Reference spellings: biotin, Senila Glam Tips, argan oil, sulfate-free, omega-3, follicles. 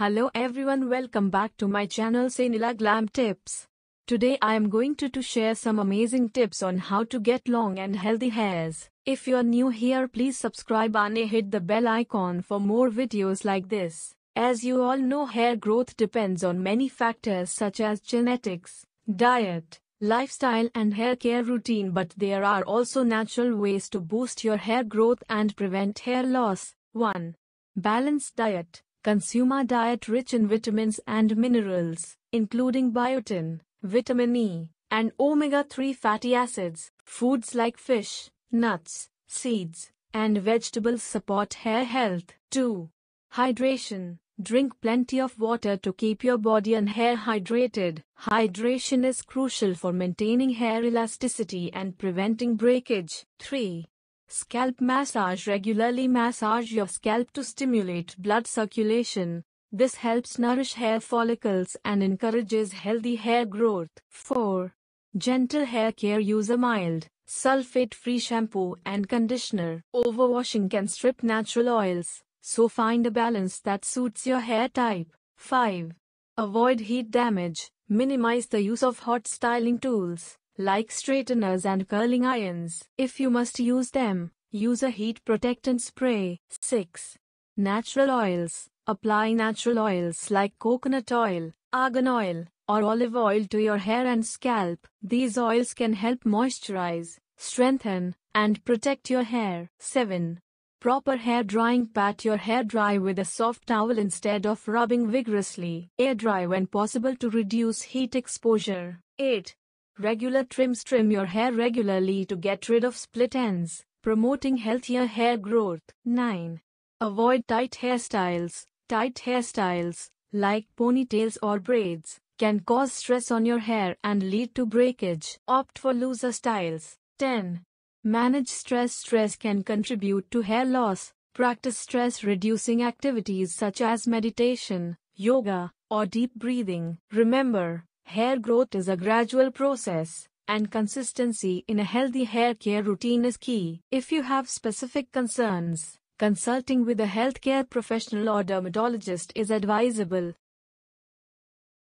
Hello everyone, welcome back to my channel Senila Glam Tips. Today I am going to share some amazing tips on how to get long and healthy hairs. If you are new here, please subscribe and hit the bell icon for more videos like this. As you all know, hair growth depends on many factors such as genetics, diet, lifestyle and hair care routine, but there are also natural ways to boost your hair growth and prevent hair loss. 1. Balanced diet. Consume a diet rich in vitamins and minerals, including biotin, vitamin E, and omega-3 fatty acids. Foods like fish, nuts, seeds, and vegetables support hair health. 2. Hydration. Drink plenty of water to keep your body and hair hydrated. Hydration is crucial for maintaining hair elasticity and preventing breakage. 3. Scalp massage. Regularly massage your scalp to stimulate blood circulation. This helps nourish hair follicles and encourages healthy hair growth. 4. Gentle hair care. Use a mild, sulfate-free shampoo and conditioner. Overwashing can strip natural oils, so find a balance that suits your hair type. 5. Avoid heat damage. Minimize the use of hot styling tools, like straighteners and curling irons. If you must use them, use a heat protectant spray. 6. Natural oils. Apply natural oils like coconut oil, argan oil, or olive oil to your hair and scalp. These oils can help moisturize, strengthen, and protect your hair. 7. Proper hair drying. Pat your hair dry with a soft towel instead of rubbing vigorously. Air dry when possible to reduce heat exposure. 8. Regular trims. Trim your hair regularly to get rid of split ends, promoting healthier hair growth. 9. Avoid tight hairstyles. Tight hairstyles, like ponytails or braids, can cause stress on your hair and lead to breakage. Opt for looser styles. 10. Manage stress. Stress can contribute to hair loss. Practice stress-reducing activities such as meditation, yoga, or deep breathing. Remember, hair growth is a gradual process, and consistency in a healthy hair care routine is key. If you have specific concerns, consulting with a healthcare professional or dermatologist is advisable.